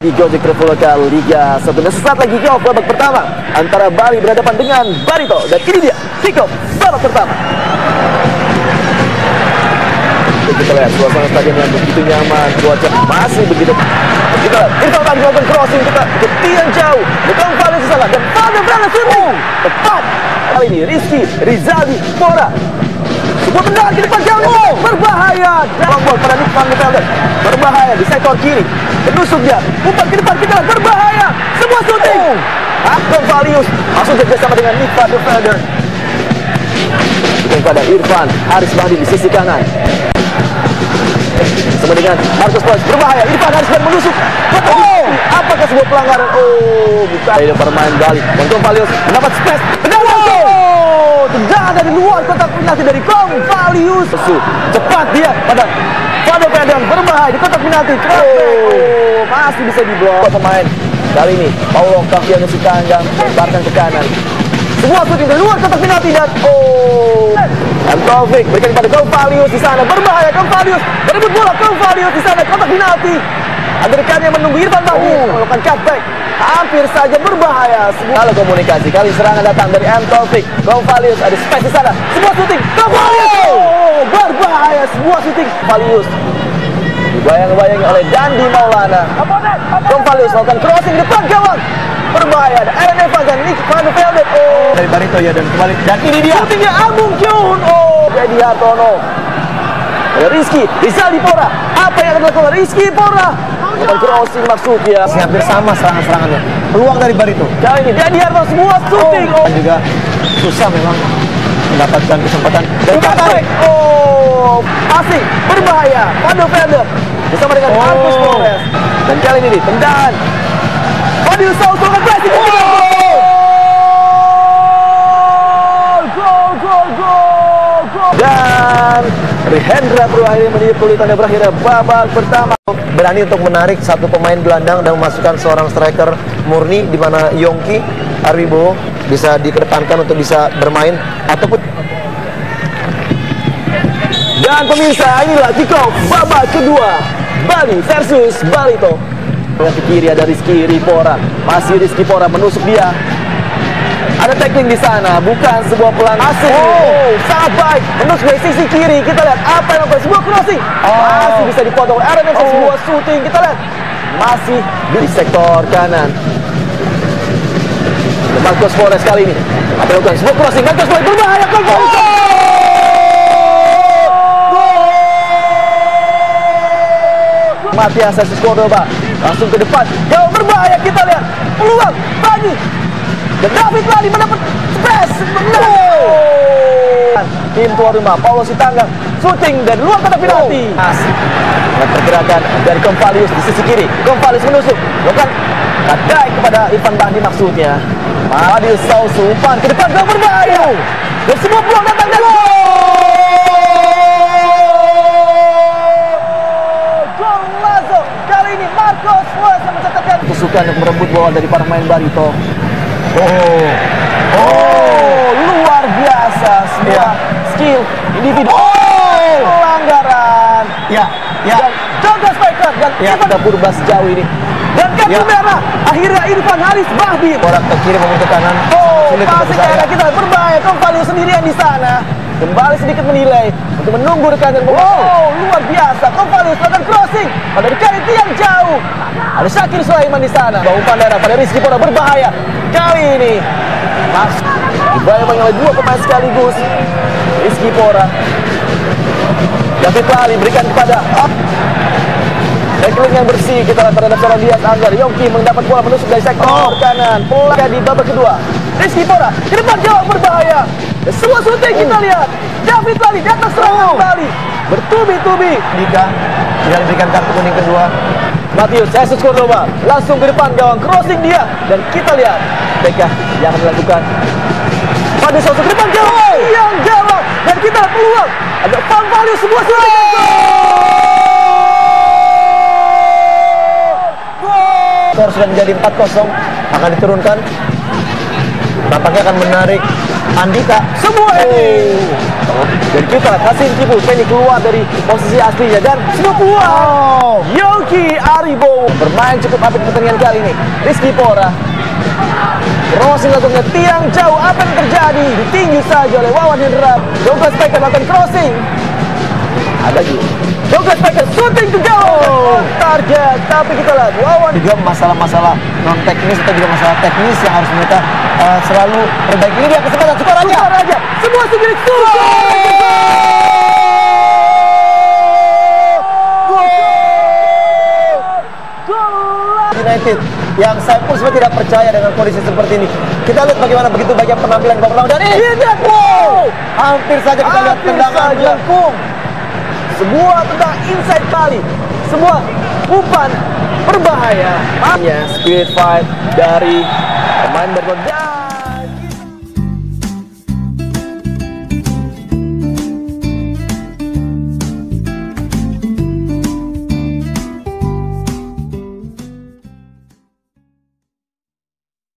Di Gojek Traveloka Liga 1. Sesaat lagi kick-off babak pertama antara Bali berhadapan dengan Barito. Dan ini dia kick-off babak pertama. Kita lihat suasana stadion yang begitu nyaman, cuaca masih begitu. Kita lihat Irfan Bachdim crossing kita ketian jauh. Betul Fadil salah dan Pando Vendor syuting tepat. Kali ini Rizky Rizaldi Pora. Sebuah tendangan ke depan jauh. Berbahaya. Long ball pada Nick Van Gelder. Berbahaya di sektor kiri. Menusuk dia. Umpan ke depan kita berbahaya. Semua syuting. Comvalius langsung jaga sama dengan Nick Van Gelder. Bukan pada Irfan Haris Bachdim di sisi kanan. Sama dengan Marcos Flores berbahaya. Irfan Haris Bachdim menusuk. Apakah sebuah pelanggaran? Oh, bukan. Dari permain Bali. Comvalius mendapat space. Tendangan dari luar kotak penalti dari Comvalius. Cepat dia pada Fadil Pedang berbahaya di kotak penalti. Masih bisa diblok pemain. Kali ini Paulo Sitanggang lemparkan ke kanan. Semua syuting dari luar kotak penalti dan M.Kovic berikan kepada Comvalius di sana berbahaya. Comvalius berebut bola. Comvalius di sana kotak penalti. Ada rekannya menunggu Irfan Bachdim melakukan cutback. Hampir saja berbahaya. Kalau komunikasi kali serangan datang dari M.Kovic. Comvalius ada space di sana. Sebuah syuting. Comvalius berbahaya. Sebuah syuting. Comvalius dibayang-bayangi oleh Dandy Maulana. Comvalius melakukan crossing depan gawang. Berbahaya. Ada Evan dan Nick Van Velden. Dari Barito ya dan kembali. Dan ini dia. Syutingnya Ambung Kyun. Gedi Hartono. Rizky Rizaldi Pora. Apa yang akan dilakukan Rizky Pora? Crossing maksudnya hampir sama serangan-serangannya. Peluang dari Barito kali ini dia harus semua shooting. Dan juga susah memang mendapatkan kesempatan dari cutback. Asik berbahaya Pando Vendor bersama dengan Marcos Flores. Dan kali ini nih tendangan Fadil Saus dengan pressing. Gol dan Hendra berakhir menjadi kesulitan berakhirnya babak pertama. Berani untuk menarik satu pemain gelandang dan memasukkan seorang striker murni di mana Yongki Arbibo bisa dikedepankan untuk bisa bermain ataupun. Dan pemirsa inilah kick-off babak kedua Bali versus Barito. Ke kiri ada Rizky Pora. Masih Rizky Pora menusuk dia. Ada tackling di sana, bukan sebuah pelan asing. Sangat baik. Menusuk dari sisi kiri, kita lihat apa yang terjadi. Sebuah crossing. Masih bisa dipotong. RMX sebuah shooting, kita lihat. Masih di sektor kanan. Marcos Flores kali ini. Apa yang terjadi? Sebuah crossing. Marcos Flores berbahaya. Matthew Chessus Cordoba langsung ke depan. Jauh berbahaya, kita lihat. Peluang bagi dan David Lali mendapat space. Tim tuan rumah Paulo Sitanggang shooting dan luar kotak penalti. Pergerakan dari Comvalius di sisi kiri. Comvalius menusuk melakukan kadai kepada Irfan Bachdim maksudnya. Fadil Saus umpan ke depan gol berbahaya. Dan semua peluang datang dari gol langsung. Kali ini Marcos Flores yang mencetakkan kesukaan untuk merebut bola dari para pemain Barito. Luar biasa semua skill individu. Pelanggaran. Dan Douglas Packer dan Irfan Purba sejauh ini. Dan kartu merah. Akhirnya Irfan Haris Bachdim. Orang ke kiri menuju kanan. Masih karena kita berbahaya. Comvalius sendirian di sana. Kembali sedikit menilai untuk menunggu rekannya. Luar biasa. Comvalius melakukan crossing pada dekati tiang jauh. Ada Syakir Sulaiman di sana. Umpan daerah pada Rizky Pora berbahaya. Kali ini masuk dibayang oleh dua pemain sekaligus. Rizky Pora, David Lali berikan kepada tackling yang bersih. Kita lihat terhadap seorang Dias Anggar. Yongki mendapat bola menusuk dari sektor kanan. Bola di babak kedua Rizky Pora ke depan jauh berbahaya. Semua syuting kita lihat. David Lali di atas serangan Bali bertubi-tubi. Dika tidak diberikan kartu kuning kedua. Matthew Chessus Cordoba langsung ke depan gawang, crossing dia dan kita lihat Beka yang akan dilakukan pada sosok depan gawang yang gawang dan kita peluang ada Comvalius sebuah serangan gol. Skor sudah menjadi 4-0 akan diturunkan Tampaknya akan menarik Andika. Semua ini dari kita kasih kipu Penny keluar dari posisi aslinya dan semua keluar. Yongki Arbibo bermain cukup apik pertandingan kali ini. Rizky Pora crossing lakukannya tiang jauh. Apa yang terjadi? Ditinju saja oleh Wawan Hendrad. Douglas Packer lakukan crossing. Ada juga Douglas Packer shooting ke gawang target. Tapi kita lihat Wawan juga masalah-masalah non teknis atau juga masalah teknis yang harus mereka selalu perbaiki. Ini dia kesempatan skor aja. Semua sendiri United yang saya pun sebenarnya tidak percaya dengan kondisi seperti ini. Kita lihat bagaimana begitu banyak penampilan babak pertama dan ini dia hampir saja kita lihat tendangan jangkung. Semua tentang inside kali, semua umpan berbahaya. Speed fight dari pemain berbeda.